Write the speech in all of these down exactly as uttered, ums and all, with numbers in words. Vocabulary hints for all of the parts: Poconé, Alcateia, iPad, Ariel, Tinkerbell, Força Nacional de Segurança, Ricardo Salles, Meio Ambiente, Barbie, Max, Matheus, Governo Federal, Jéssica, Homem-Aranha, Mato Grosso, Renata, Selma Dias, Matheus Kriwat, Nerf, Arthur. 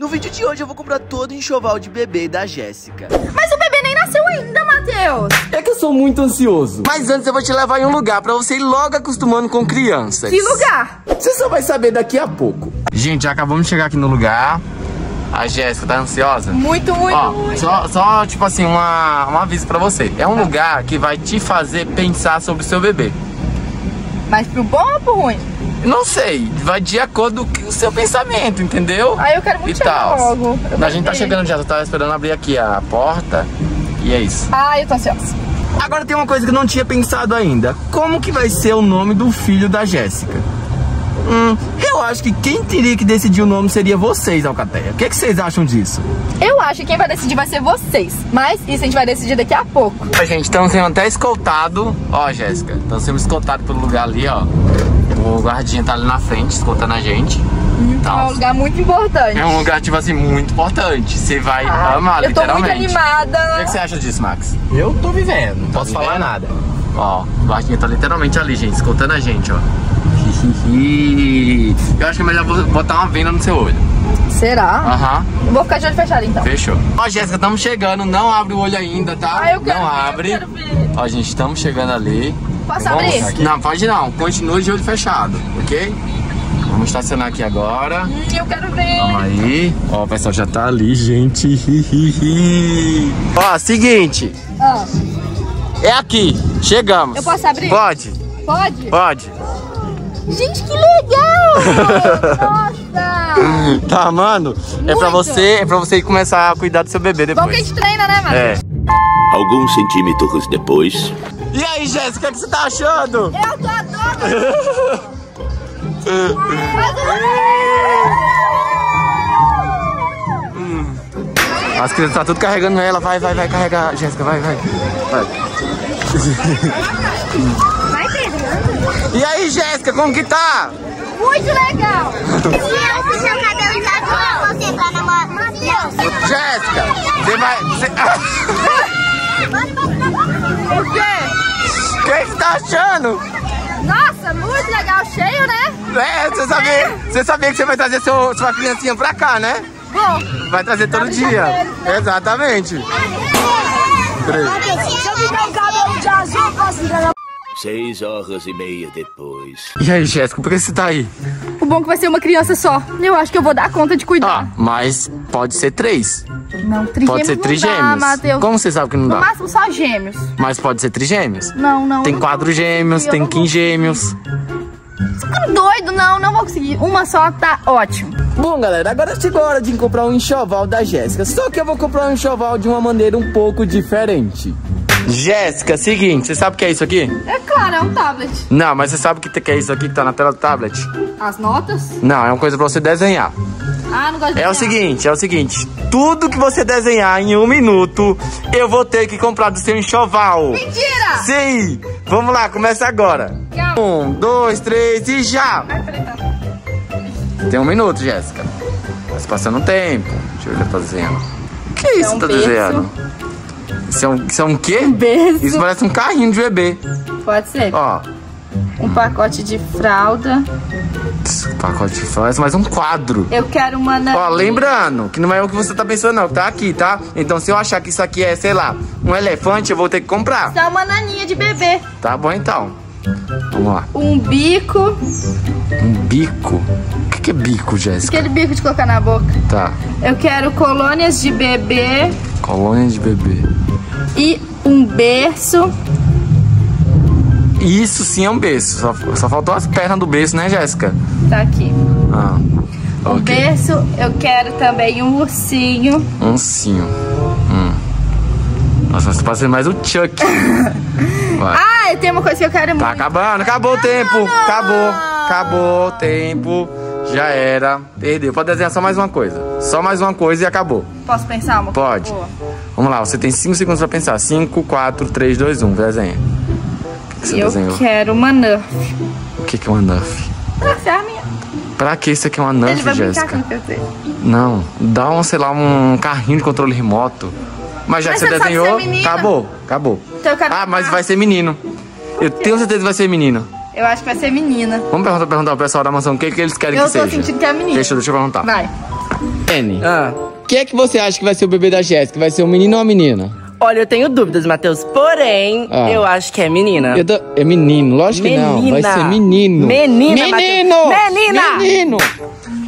No vídeo de hoje eu vou comprar todo o enxoval de bebê da Jéssica. Mas o bebê nem nasceu ainda, Matheus. É que eu sou muito ansioso. Mas antes eu vou te levar em um lugar pra você ir logo acostumando com crianças. Que lugar? Você só vai saber daqui a pouco. Gente, já acabamos de chegar aqui no lugar. A Jéssica tá ansiosa? Muito, muito, Ó, muito. Só, só, tipo assim, uma, um aviso pra você. É um tá. lugar que vai te fazer pensar sobre o seu bebê. Mas pro bom ou pro ruim? Não sei, vai de acordo com o seu pensamento, entendeu? Ah, eu quero muito chegar logo. A gente tá chegando já, eu tava esperando abrir aqui a porta. E é isso. Ah, eu tô ansiosa. Agora tem uma coisa que eu não tinha pensado ainda. Como que vai ser o nome do filho da Jéssica? Hum, eu acho que quem teria que decidir o nome seria vocês, Alcateia. O que, é que vocês acham disso? Eu acho que quem vai decidir vai ser vocês. Mas isso a gente vai decidir daqui a pouco. A gente, estamos sendo até escoltado. Ó, Jéssica, estamos sendo escoltado pelo lugar ali, ó. O guardinha tá ali na frente, escoltando a gente. Hum, então, é um lugar muito importante. É um lugar, tipo assim, muito importante. Você vai ah, amar, eu tô literalmente. Muito animada. O que, é que você acha disso, Max? Eu tô vivendo, não posso vivendo. falar nada. Ó, o guardinha tá literalmente ali, gente, escoltando a gente, ó. Eu acho que é melhor botar uma venda no seu olho. Será? Aham. Uhum. Vou ficar de olho fechado então. Fechou. Ó, Jéssica, estamos chegando. Não abre o olho ainda, tá? Ah, eu quero. Não ver, abre. Eu quero ver. Ó, gente, estamos chegando ali. Posso Vamos abrir? Aqui. Não, pode não. Continua de olho fechado, ok? Vamos estacionar aqui agora. Hum, eu quero ver. Calma aí. Ó, o pessoal já tá ali, gente. Ó, seguinte. Ah. É aqui. Chegamos. Eu posso abrir? Pode. Pode? Pode. Gente, que legal! Nossa! Tá amando? É pra você, é pra você começar a cuidar do seu bebê depois. Bom que a gente treina, né, mano? É. Alguns centímetros depois. E aí, Jéssica, o que você tá achando? Eu tô adorando! As crianças tá tudo carregando ela. Vai, vai, vai, carregar. Jéssica, vai, vai. Vai. E aí, Jéssica, como que tá? Muito legal! Jéssica, você vai... Você... O quê? O que você tá achando? Nossa, muito legal, cheio, né? É, você sabia, você sabia que você vai trazer seu, sua criancinha pra cá, né? Bom, vai trazer todo dia. Né? Exatamente. Deixa eu ficar um cabelo de azul pra se entregar. Seis horas e meia depois. E aí, Jéssica, por que você tá aí? O bom é que vai ser uma criança só. Eu acho que eu vou dar conta de cuidar. Ah, mas pode ser três. Não, trigêmeos Pode ser trigêmeos. Matheus. Como você sabe que não dá? No máximo só gêmeos. Mas pode ser trigêmeos? Não, não. Tem quatro gêmeos, tem quingêmeos. Você tá doido? Não, não vou conseguir. Uma só tá ótimo. Bom, galera, agora chegou a hora de comprar um enxoval da Jéssica. Só que eu vou comprar um enxoval de uma maneira um pouco diferente. Jéssica, seguinte, você sabe o que é isso aqui? É claro, é um tablet. Não, mas você sabe o que, que é isso aqui que tá na tela do tablet? As notas? Não, é uma coisa pra você desenhar. Ah, não gosto de desenhar. É o seguinte, é o seguinte. Tudo que você desenhar em um minuto, eu vou ter que comprar do seu enxoval. Mentira! Sim! Vamos lá, começa agora. Um, dois, três e já! Tem um minuto, Jéssica. Mas passando tempo. Deixa eu olhar pra desenhando. O que é isso que tá desenhando? Isso é, um, isso é um quê? Um berço. Isso parece um carrinho de bebê. Pode ser. Ó. Um pacote de fralda. Um pacote de fralda, mas um quadro. Eu quero uma... Ó, lembrando, que não é o que você tá pensando, não. Tá aqui, tá? Então, se eu achar que isso aqui é, sei lá, um elefante, eu vou ter que comprar. Isso é uma naninha de bebê. Tá bom, então. Vamos lá. Um bico. Um bico? O que é bico, Jéssica? Aquele bico de colocar na boca. Tá. Eu quero colônias de bebê. Colônias de bebê. E um berço. Isso sim é um berço. Só, só faltou as pernas do berço, né, Jéssica? Tá aqui. Ah, um okay. berço, eu quero também um ursinho. Um ursinho. Hum. Nossa, você passa mais o Chuck. Ah, tem uma coisa que eu quero muito. Tá acabando, acabou ah, o tempo. Não. Acabou, acabou o tempo. Já era, perdeu. Pode desenhar só mais uma coisa. Só mais uma coisa e acabou. Posso pensar uma coisa? Pode. Boa. Vamos lá, você tem cinco segundos pra pensar. cinco, quatro, três, dois, um. Desenha. O que você eu desenhou? Quero uma Nerf. O que, que é uma Nerf? Nerf é a minha. Pra que isso aqui é uma Nerf, Jéssica? Não, dá um, sei lá, um carrinho de controle remoto. Mas já mas que você desenhou, acabou, acabou. Então eu quero ah, mas vai ser menino. Eu tenho certeza que vai ser menino. Eu acho que vai ser menina. Vamos perguntar, perguntar ao pessoal da mansão o que, que eles querem eu que seja. Eu tô sentindo que é menina. Deixa, deixa eu perguntar. Vai. Jenny, ah. Quem é que você acha que vai ser o bebê da Jéssica? Vai ser um menino ou uma menina? Olha, eu tenho dúvidas, Matheus. Porém, ah. eu acho que é menina. Eu tô... É menino, lógico menina. que não. Vai ser menino. Menina, Menino! Mateus. Menina! Menino!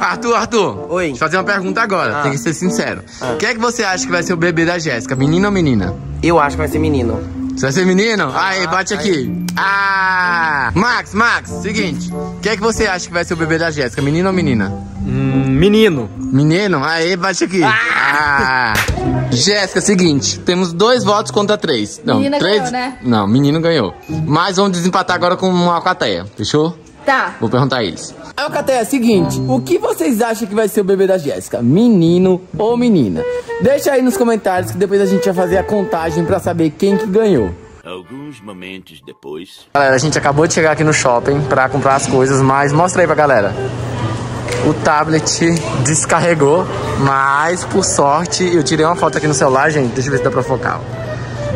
Arthur, Arthur. Oi. Deixa eu fazer uma pergunta agora. Ah. Tem que ser sincero. Ah. Quem é que você acha que vai ser o bebê da Jéssica? Menino ou menina? Eu acho que vai ser menino. Você vai ser menino? Ah, aí, bate aí. aqui. Ah! Max, Max, seguinte. Quem é que você acha que vai ser o bebê da Jéssica? Menino ou menina? Hum, menino. Menino? Aí, bate aqui. Ah! ah. Jéssica, seguinte. Temos dois votos contra três. Não, menina três... ganhou, né? Não, menino ganhou. Mas vamos desempatar agora com uma alcateia. Fechou? Tá. Vou perguntar a eles. Alcateia, seguinte. O que vocês acham que vai ser o bebê da Jéssica? Menino ou menina? Deixa aí nos comentários que depois a gente vai fazer a contagem pra saber quem que ganhou. Alguns momentos depois... Galera, a gente acabou de chegar aqui no shopping pra comprar as coisas, mas mostra aí pra galera. O tablet descarregou, mas por sorte... Eu tirei uma foto aqui no celular, gente. Deixa eu ver se dá pra focar.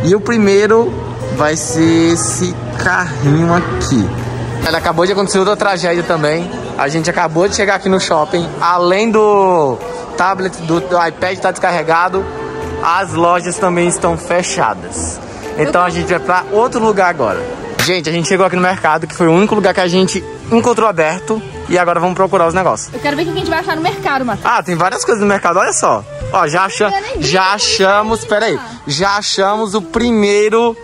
E o primeiro vai ser esse carrinho aqui. Ela acabou de acontecer outra tragédia também. A gente acabou de chegar aqui no shopping. Além do tablet, do, do iPad tá descarregado, as lojas também estão fechadas. Então a gente vai pra outro lugar agora. Gente, a gente chegou aqui no mercado, que foi o único lugar que a gente encontrou aberto. E agora vamos procurar os negócios. Eu quero ver o que a gente vai achar no mercado, Matheus. Ah, tem várias coisas no mercado, olha só. Ó, já, acha, já achamos... Pera aí. Já achamos o primeiro...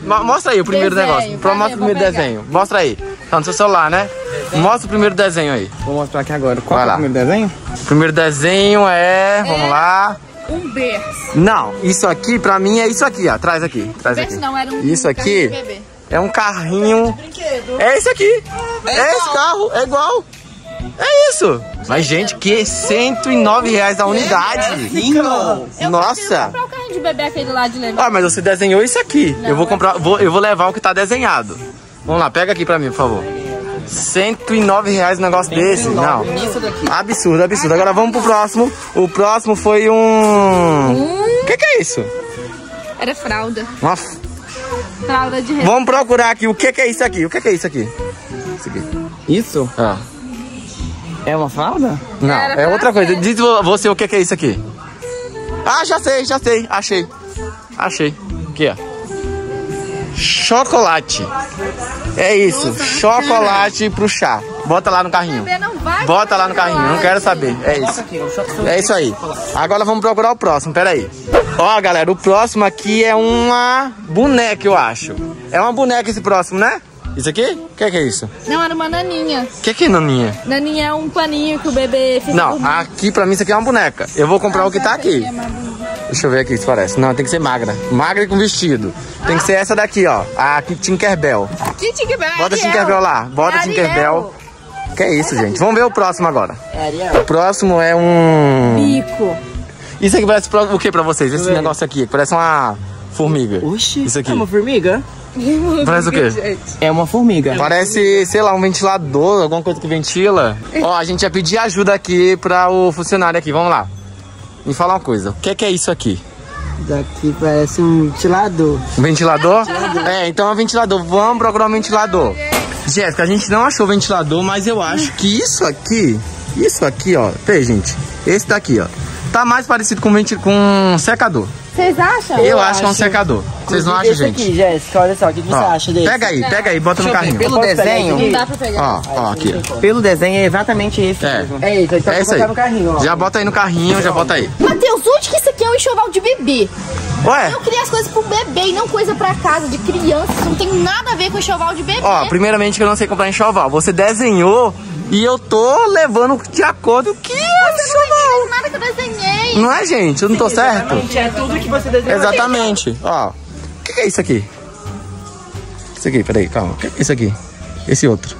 Mostra aí o primeiro desenho, negócio. Cadê? Mostra o primeiro desenho. Mostra aí. Tá no seu celular, né? Desenho. Mostra o primeiro desenho aí. Vou mostrar aqui agora. Qual é o primeiro desenho? O primeiro desenho é... é... Vamos lá. Um berço. Não. Isso aqui, pra mim, é isso aqui, ó. Traz aqui. Traz berço aqui. Não, era um isso aqui bebê. É um carrinho... Um é esse aqui. É, é esse carro. É igual. É isso. Mas, gente, que é cento e nove reais da unidade. Eu Nossa. Eu o carrinho de bebê aquele lá de lembrar. Ah, mas você desenhou isso aqui. Não, eu vou comprar, vou, eu vou levar o que tá desenhado. Vamos lá, pega aqui pra mim, por favor. cento e nove reais um negócio desse. Não. Absurdo, absurdo. Agora vamos pro próximo. O próximo foi um... O que que é isso? Era fralda. Uma f... Fralda de... Vamos procurar aqui o que que é isso aqui. O que que é isso aqui? Isso aqui. Isso? Ah. É uma fralda? Não, é outra coisa. Diz você o que que é isso aqui. Ah, já sei, já sei. Achei. Achei. Aqui, ó. Chocolate. É isso. Nossa, chocolate cara. Pro chá. Bota lá no carrinho. Não vai Bota lá no carrinho. Chocolate. Não quero saber. É isso. É isso aí. Agora vamos procurar o próximo. Pera aí. Ó, galera. O próximo aqui é uma boneca, eu acho. É uma boneca esse próximo, né? Isso aqui? O que, que é isso? Não, era uma naninha. O que, que é naninha? Naninha é um paninho que o bebê fica. Não, dormindo. Aqui pra mim isso aqui é uma boneca. Eu vou comprar ah, o que tá aqui. É Deixa eu ver aqui se parece. Não, tem que ser magra. Magra e com vestido. Tem ah. que ser essa daqui, ó. A Tinkerbell. Que Tinkerbell? Bota a Tinkerbell lá. Bota a é Tinkerbell. Que é isso, gente? Vamos ver o próximo agora. É Ariel. O próximo é um... Bico. Isso aqui parece o que pra vocês? Esse negócio aqui. Parece uma formiga. Oxi. Isso aqui. É uma formiga? Parece o quê? É uma formiga. Parece, sei lá, um ventilador, alguma coisa que ventila. Ó, a gente ia pedir ajuda aqui pra o funcionário aqui, vamos lá. Me fala uma coisa, o que é, que é isso aqui? Isso aqui parece um ventilador. Um ventilador? É, então é um ventilador, vamos procurar um ventilador. Jéssica, a gente não achou o ventilador, mas eu acho que isso aqui, isso aqui, ó, peraí, gente, esse daqui, ó, tá mais parecido com, venti com um secador. Vocês acham? Eu, eu acho que é um secador. Vocês não acham, gente? Aqui, Jéssica, olha só, o que, que você acha dele? Pega aí, pega aí, bota no carrinho. Pelo desenho... Não dá pra pegar. Ó, ó, aqui. Pelo desenho é exatamente esse mesmo. É isso, então tem que botar no carrinho, ó. Já bota aí no carrinho, já bota aí. Matheus, onde que isso aqui é um enxoval de bebê? Ué? Eu criei as coisas pro bebê e não coisa pra casa de criança. Isso não tem nada a ver com enxoval de bebê. Ó, primeiramente que eu não sei comprar enxoval. Você desenhou e eu tô levando de acordo que é enxoval. Nada que eu desenhei. Não é, gente? Eu não tô certo? É tudo que você desenhou. Exatamente, ó. O que, que é isso aqui? Isso aqui, peraí, calma. O que é isso aqui? Esse outro.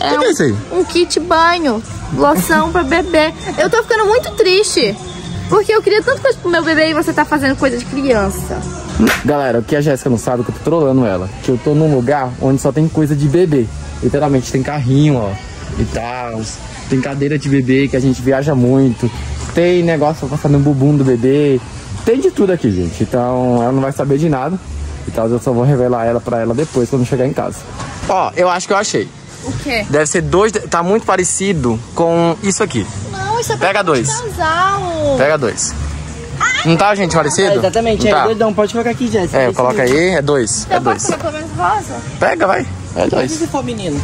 É, que um, que é isso aí? Um kit banho, loção pra bebê. Eu tô ficando muito triste, porque eu queria tanto coisa pro meu bebê e você tá fazendo coisa de criança. Galera, o que a Jéssica não sabe é que eu tô trolando ela. Que eu tô num lugar onde só tem coisa de bebê. Literalmente, tem carrinho, ó, e tal. Tem cadeira de bebê que a gente viaja muito. Tem negócio pra passar no bumbum do bebê. Tem de tudo aqui, gente. Então, ela não vai saber de nada. Então, eu só vou revelar ela pra ela depois, quando chegar em casa. Ó, eu acho que eu achei. O quê? Deve ser dois... Tá muito parecido com isso aqui. Não, isso é pra Pega dois. Casal. Pega dois. Não tá, gente, parecido? É, exatamente, não é tá. Doidão. Pode colocar aqui, Jéssica. É, coloca aí, é dois. Então é dois. Pode colocar pelo menos rosa? Pega, vai. É dois. E se for menino?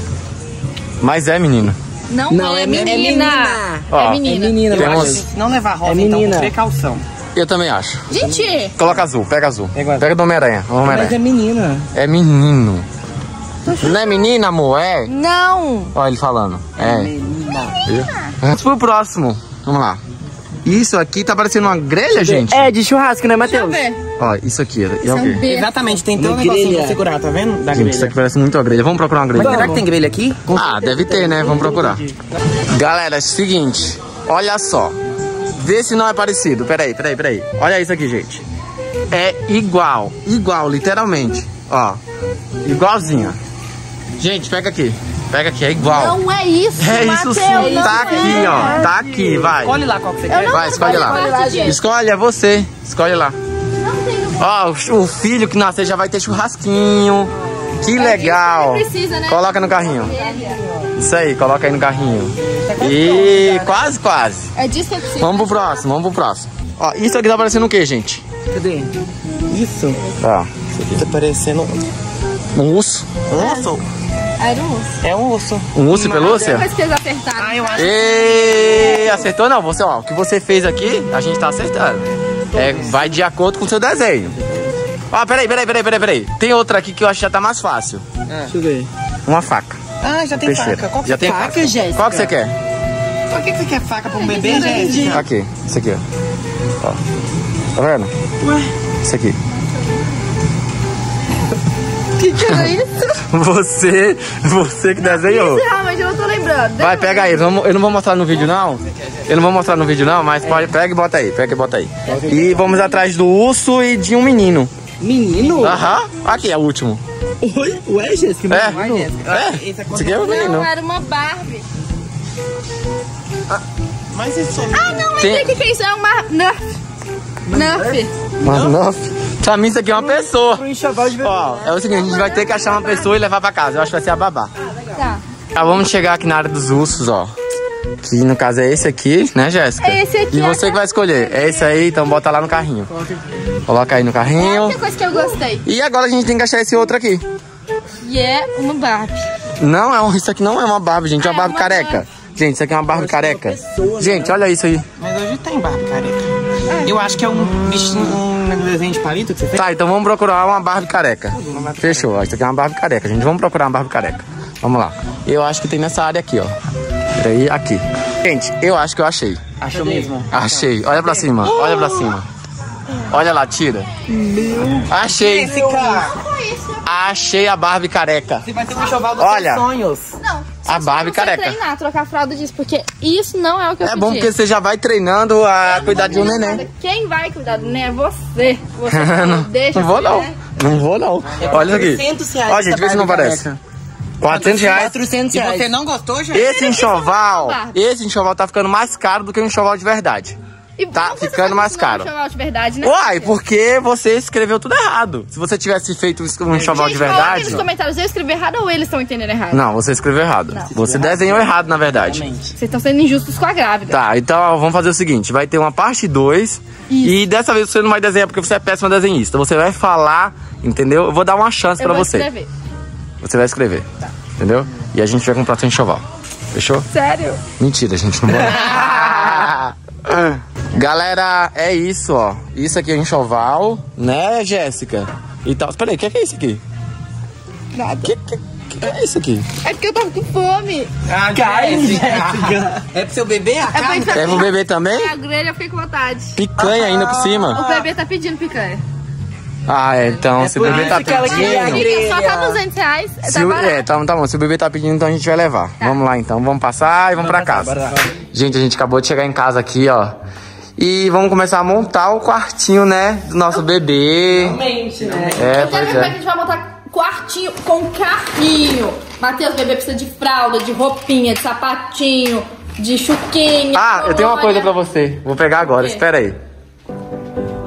Mas é menino. Não, não, não é, é menina. Menina. Ó, é menina. É menina, eu acho que não levar rosa, é então, com precaução. Eu também acho. Gente! Coloca azul, pega azul. Pega, pega do Homem-Aranha. Mas é menina. É menino. Não é menina, amor? É? Não. Olha ele falando. É. É menina. Vamos pro próximo. Vamos lá. Isso aqui tá parecendo uma grelha, gente? É, de churrasco, né, Matheus? Deixa eu ver. Ó, isso aqui. É o quê? Exatamente, tem tão um negocinho pra segurar, tá vendo? Da gente, grelha. Isso aqui parece muito a grelha. Vamos procurar uma grelha. Mas será que tem grelha aqui? Ah, deve ter, né? Vamos procurar. Galera, é o seguinte. Olha só. Vê se não é parecido. Peraí, peraí, peraí. Olha isso aqui, gente. É igual. Igual, literalmente. Ó. Igualzinha. Gente, pega aqui. Pega aqui, é igual. Não é isso, é Matheus, isso sim, não tá aqui, é. Ó. Tá aqui, vai. Escolhe lá qual que você quer. Vai, escolhe lá. Escolhe, lá, gente. Escolhe, é você. Escolhe lá. Não tenho. Ó, o filho que nascer já vai ter churrasquinho. Que é legal. Que precisa, né? Coloca no carrinho. Isso aí, coloca aí no carrinho. E quase, quase. É disso que é possível. Vamos pro próximo, vamos pro próximo. Ó, isso aqui tá parecendo o quê, gente? Cadê? Isso? Ó. Isso aqui tá parecendo um urso. Um urso? Era um urso. É um urso. Um urso e pelúcia? Depois que eles acertaram. Ah, eu acho. E... acertou não, você, ó, o que você fez aqui, a gente tá acertando. É, vai de acordo com o seu desenho. Ó, peraí, peraí, peraí, peraí, peraí. Tem outra aqui que eu acho que já tá mais fácil. É. Deixa eu ver. Uma faca. Ah, já tem Peixeira. Faca. Qual que já tem faca, faca? Jéssica? Qual que você quer? Por que você quer faca pra um bebê, Jéssica? Aqui, isso aqui, ó. Ó. Tá vendo? Ué? Isso aqui. O que, que era isso? Você, você que desenhou. Isso realmente eu não tô lembrando. Vai, pega aí. Eu não vou mostrar no vídeo, não. Eu não vou mostrar no vídeo, não, mas pode, pega e bota aí. Pega e bota aí. E vamos atrás do urso e de um menino. Menino? Aham. Aqui, é o último. Oi? Ué, Jéssica? É. É. Esse aqui é o menino. Não, era uma Barbie. Ah, mas isso... ah, não, mas tem... o que é isso? É uma... Nerf. Nerf. Uma Nerf? Pra mim isso aqui é uma pessoa. Ó, é o seguinte, a gente vai ter que achar uma pessoa e levar pra casa. Eu acho que vai ser a babá. Tá. Vamos chegar aqui na área dos ursos, ó. Que no caso é esse aqui, né, Jéssica? É esse aqui. E você que vai escolher. É esse aí, então bota lá no carrinho. Coloca aí no carrinho. É a única coisa que eu gostei. E agora a gente tem que achar esse outro aqui. E é uma Barbie. Não, é um, isso aqui não é uma Barbie, gente. É uma Barbie careca. Gente, isso aqui é uma Barbie careca. Gente, olha isso aí. Mas hoje tem Barbie careca. Eu acho que é um bichinho, um desenho de palito que você fez. Tá, então vamos procurar uma Barbie careca. Fechou, isso aqui é uma Barbie careca, gente. Vamos procurar uma Barbie careca. Vamos lá. Eu acho que tem nessa área aqui, ó. Peraí, aqui. Gente, eu acho que eu achei. Achou mesmo? Achei. Olha pra cima, olha pra cima. Olha lá, tira. Achei. Achei a Barbie careca. Você vai ter um enxoval dos seus sonhos. Não. A Barbie careca. Você treinar, trocar a fralda disso, porque isso não é o que eu pedi. É bom porque você já vai treinando a cuidar de um neném. Quem vai cuidar do neném é você. Você não deixa. Não vou não. Não vou não. Olha isso aqui. Ó, gente, vê se não parece. quatrocentos reais. quatrocentos reais. E você não gostou, gente? Esse enxoval, esse enxoval tá ficando mais caro do que um enxoval de verdade. E tá ficando mais caro. Um de verdade, né? Uai, porque você escreveu tudo errado. Se você tivesse feito um enxoval de verdade... Gente, nos comentários eu escrevi errado ou eles estão entendendo errado? Não, você escreveu errado. Não. Você desenhou errado, na verdade. Exatamente. Vocês estão sendo injustos com a grávida. Tá, então ó, vamos fazer o seguinte. Vai ter uma parte dois. E dessa vez você não vai desenhar porque você é péssima desenhista. Você vai falar, entendeu? Eu vou dar uma chance eu pra você. Escrever. Você vai escrever. Tá. Entendeu? E a gente vai comprar seu enxoval. Fechou? Sério? Mentira, gente. Não vai... Galera, é isso, ó. Isso aqui é enxoval, né, Jéssica? E tal. Peraí, o que, que é isso aqui? Nada. O que, que, que é isso aqui? É porque eu tava com fome. Ah, carne, Jéssica. É pro seu bebê a carne? É pro bebê também? É a grelha, eu fiquei com vontade. Picanha ainda por cima? O bebê tá pedindo picanha. Ah, é, então, é se o bebê tá pedindo... Só tá duzentos reais, tá se o, É, tá, tá bom, se o bebê tá pedindo, então a gente vai levar. Tá. Vamos lá, então, vamos passar e vamos, vamos pra passar, casa. Bora. Gente, a gente acabou de chegar em casa aqui, ó. E vamos começar a montar o quartinho, né, do nosso bebê. Realmente, né? É, eu quero ver como é que a gente vai montar quartinho com carrinho. Matheus, bebê precisa de fralda, de roupinha, de sapatinho, de chuquinha. Ah, eu tenho uma coisa pra você. Vou pegar agora, espera aí.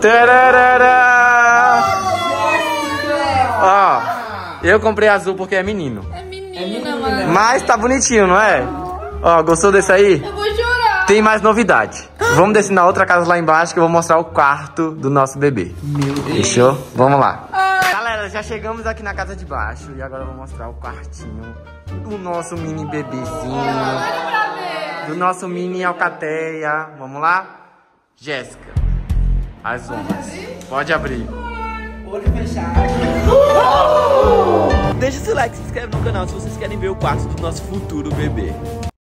Tararara! Ó, eu comprei azul porque é menino. É menina, mano. Mas tá bonitinho, não é? Ó, gostou desse aí? Eu vou chorar. Tem mais novidade. Vamos descer na outra casa lá embaixo que eu vou mostrar o quarto do nosso bebê. Meu Deus. Fechou? Vamos lá. Ai. Galera, já chegamos aqui na casa de baixo e agora eu vou mostrar o quartinho do nosso mini bebezinho. Do nosso mini Alcateia. Vamos lá? Jéssica, as ondas. Pode abrir. Olho fechado. Deixa seu like, se inscreve no canal se vocês querem ver o quarto do nosso futuro bebê.